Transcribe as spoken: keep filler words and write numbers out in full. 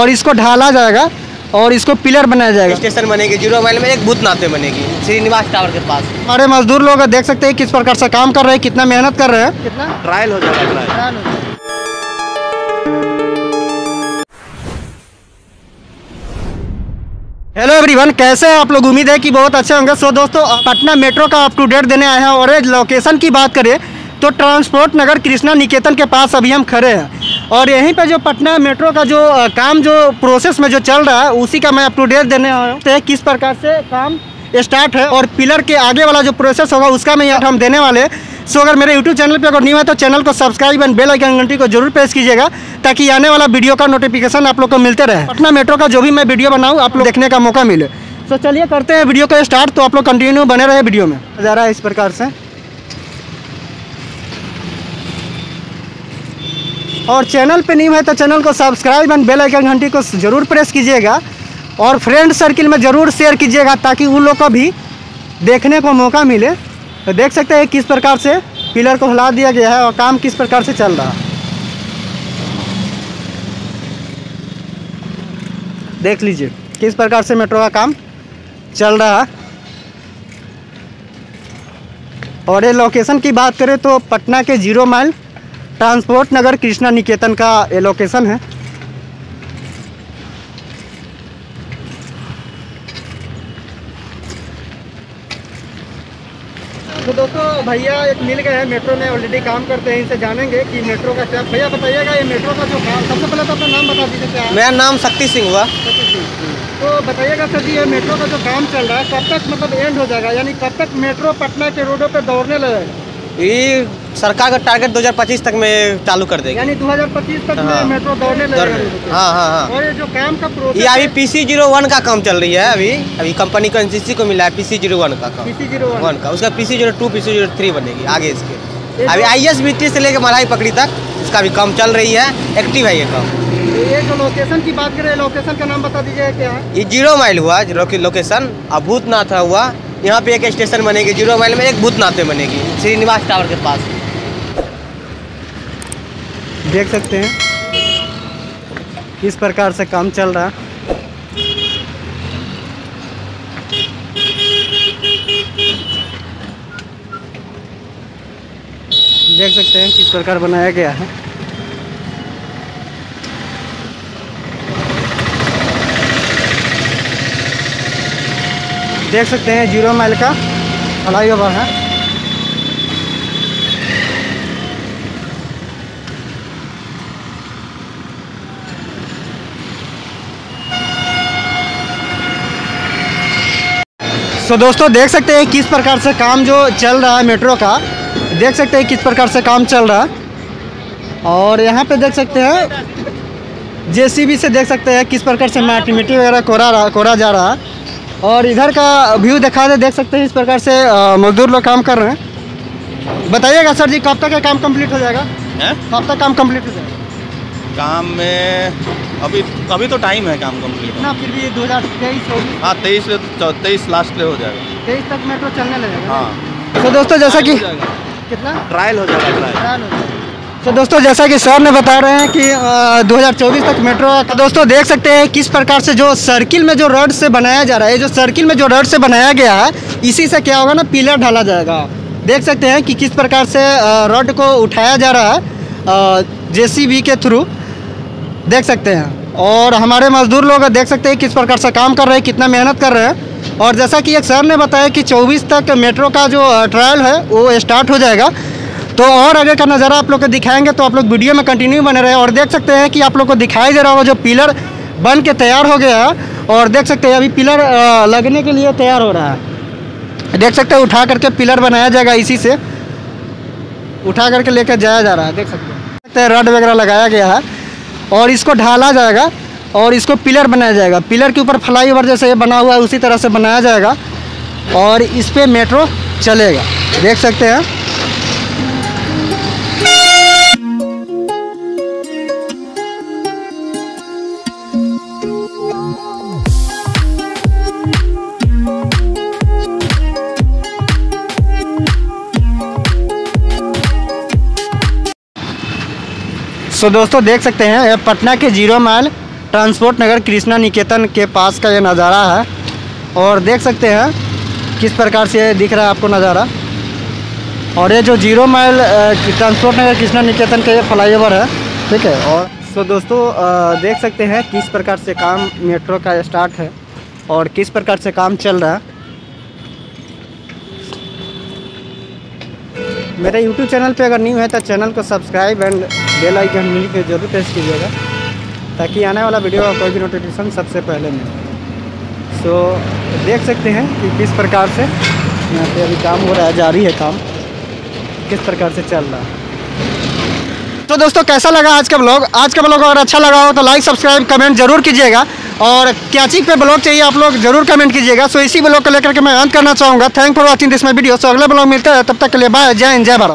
और इसको ढाला जाएगा और इसको पिलर बनाया जाएगा। स्टेशन बनेगी जीरो माइल में, एक भूतनाथ में बनेगी, श्रीनिवास टावर के पास। हमारे मजदूर लोग देख सकते हैं किस प्रकार से काम कर रहे हैं, कितना मेहनत कर रहे हैं, कितना ट्रायल हो जाएगा। हेलो एवरीवन, कैसे हैं आप लोग? उम्मीद है कि बहुत अच्छे होंगे। सो दोस्तों, पटना मेट्रो का अप टू डेट देने आए हैं और लोकेशन की बात करें तो ट्रांसपोर्ट नगर कृष्णा निकेतन के पास अभी हम खड़े हैं और यहीं पे जो पटना मेट्रो का जो काम जो प्रोसेस में जो चल रहा है उसी का मैं अप टू डेट देने आया हूं। किस प्रकार से काम स्टार्ट है और पिलर के आगे वाला जो प्रोसेस होगा उसका मैं हम देने वाले हैं। सो अगर मेरे यूट्यूब चैनल पे अगर न्यू है तो चैनल को सब्सक्राइब एंड बेल आइकन घंटी को जरूर प्रेस कीजिएगा ताकि आने वाला वीडियो का नोटिफिकेशन आप लोग को मिलते रहे, पटना मेट्रो का जो भी मैं वीडियो बनाऊँ आप लोग देखने का मौका मिले। सो चलिए करते हैं वीडियो को स्टार्ट, तो आप लोग कंटिन्यू बने रहे वीडियो में। जा रहा है इस प्रकार से और चैनल पर न्यू है तो चैनल को सब्सक्राइब एंड बेल आइकन घंटी को जरूर प्रेस कीजिएगा और फ्रेंड सर्किल में ज़रूर शेयर कीजिएगा ताकि उन लोग को भी देखने को मौका मिले। तो देख सकते हैं किस प्रकार से पिलर को हिला दिया गया है और काम किस प्रकार से चल रहा है। देख लीजिए किस प्रकार से मेट्रो का काम चल रहा है। और ये लोकेशन की बात करें तो पटना के zero mile transport Nagar Krishna Niketan का ये लोकेशन है। तो दोस्तों, भैया एक मिल गए हैं मेट्रो में, ऑलरेडी काम करते हैं, इनसे जानेंगे कि मेट्रो का क्या। भैया बताइएगा ये मेट्रो का जो काम, सबसे पहले तो अपना नाम बता दीजिए। क्या मेरा नाम शक्ति सिंह हुआ। शक्ति सिंह, तो बताइएगा सर जी ये मेट्रो का जो काम चल रहा है कब तक मतलब एंड हो जाएगा, यानी कब तक मेट्रो पटना के रोडों पर दौड़ने लगेगा? ये सरकार का टारगेट दो हज़ार पच्चीस तक में चालू कर देगा, यानी दो हज़ार पच्चीस तक में मेट्रो दौड़ने लगेगा। हाँ हाँ हाँ। और ये जो काम का प्रोसेस ये अभी पीसी जीरो वन का काम चल रही है। अभी अभी कंपनी को एनसीसी को मिला है पीसी जीरो वन का काम, पीसी जीरो वन का, उसका PC zero two PC zero three बनेगी आगे इसके। अभी आईएसबीटी से लेकर मराई पकड़ी तक इसका भी काम चल रही है, एक्टिव है ये काम। ये जो लोकेशन की बात करें, लोकेशन का नाम बता दीजिए क्या है? ये जीरो माइल हुआ लोकेशन, और भूतनाथ हुआ, यहाँ पे एक स्टेशन बनेगी जीरो माइल में, एक भूतनाथ में बनेगी श्रीनिवास टावर के पास। देख सकते हैं किस प्रकार से काम चल रहा है। देख सकते हैं किस प्रकार बनाया गया है। देख सकते हैं जीरो माइल का फ्लाईओवर है। तो so, दोस्तों देख सकते हैं किस प्रकार से काम जो चल रहा है मेट्रो का, देख सकते हैं किस प्रकार से काम चल रहा है। और यहाँ पे देख सकते हैं जेसीबी से देख सकते हैं किस प्रकार से माटी मिट्टी वगैरह कोरा रहा कोरा जा रहा है। और इधर का व्यू दिखा दे, देख सकते हैं इस प्रकार से मजदूर लोग काम कर रहे हैं। बताइएगा सर जी कब तक काम कम्प्लीट हो जाएगा? कब तक काम कम्प्लीट हो जाएगा? काम में अभी अभी तो टाइम है काम कम्प्लीट ना, फिर भी दो हज़ार तेईस होगी। हाँ, तेईस तेईस लास्ट ले हो जाएगा, तेईस तक मेट्रो चलने लगेगा। हाँ। तो दोस्तों जैसा कि कितना ट्रायल हो जाएगा, ट्रायल हो जाएगा। तो दोस्तों जैसा कि सर ने बता रहे हैं कि दो हज़ार चौबीस तक मेट्रो। तो दोस्तों देख सकते हैं किस प्रकार से जो सर्किल में जो रड से बनाया जा रहा है, जो सर्किल में जो रड से बनाया गया है इसी से क्या होगा ना, पिलर ढाला जाएगा। देख सकते हैं कि किस प्रकार से रड को उठाया जा रहा है जेसीबी के थ्रू, देख सकते हैं। और हमारे मजदूर लोग देख सकते हैं किस प्रकार से काम कर रहे हैं, कितना मेहनत कर रहे हैं। और जैसा कि एक सर ने बताया कि चौबीस तक मेट्रो का जो ट्रायल है वो स्टार्ट हो जाएगा, तो और आगे का नज़ारा आप लोग को दिखाएंगे, तो आप लोग वीडियो में कंटिन्यू बने रहे। और देख सकते हैं कि आप लोग को दिखाई दे रहा होगा जो पिलर बन के तैयार हो गया है, और देख सकते हैं अभी पिलर लगने के लिए तैयार हो रहा है। देख सकते हैं उठा करके पिलर बनाया जाएगा, इसी से उठा करके लेकर जाया जा रहा है। देख सकते हैं रड वगैरह लगाया गया है और इसको ढाला जाएगा और इसको पिलर बनाया जाएगा। पिलर के ऊपर फ्लाईओवर जैसे ये बना हुआ है उसी तरह से बनाया जाएगा और इस पे मेट्रो चलेगा। देख सकते हैं तो दोस्तों देख सकते हैं पटना के zero mile transport Nagar Krishna Niketan के पास का ये नज़ारा है और देख सकते हैं किस प्रकार से दिख रहा है आपको नज़ारा। और ये जो zero mile transport Nagar Krishna Niketan का ये फ्लाई ओवर है, ठीक है। और तो दोस्तों देख सकते हैं किस प्रकार से काम मेट्रो का स्टार्ट है और किस प्रकार से काम चल रहा है। मेरे यूट्यूब चैनल पे अगर न्यू है तो चैनल को सब्सक्राइब एंड बेल आइकन मिल के जरूर प्रेस कीजिएगा ताकि आने वाला वीडियो का कोई भी नोटिफिकेशन सबसे पहले मिले। सो so, देख सकते हैं कि किस प्रकार से यहाँ पे अभी काम हो रहा है, जारी है काम, किस प्रकार से चल रहा है। तो दोस्तों कैसा लगा आज का ब्लॉग? आज का ब्लॉग अगर अच्छा लगा हो तो लाइक सब्सक्राइब कमेंट जरूर कीजिएगा और क्या चीज़ पे ब्लॉग चाहिए आप लोग जरूर कमेंट कीजिएगा। सो इसी ब्लॉग को लेकर के मैं अंत करना चाहूँगा। Thank for watching this my video. सो अगला ब्लॉग मिलता है, तब तक के लिए बाय, जय हिंद, जय भारत।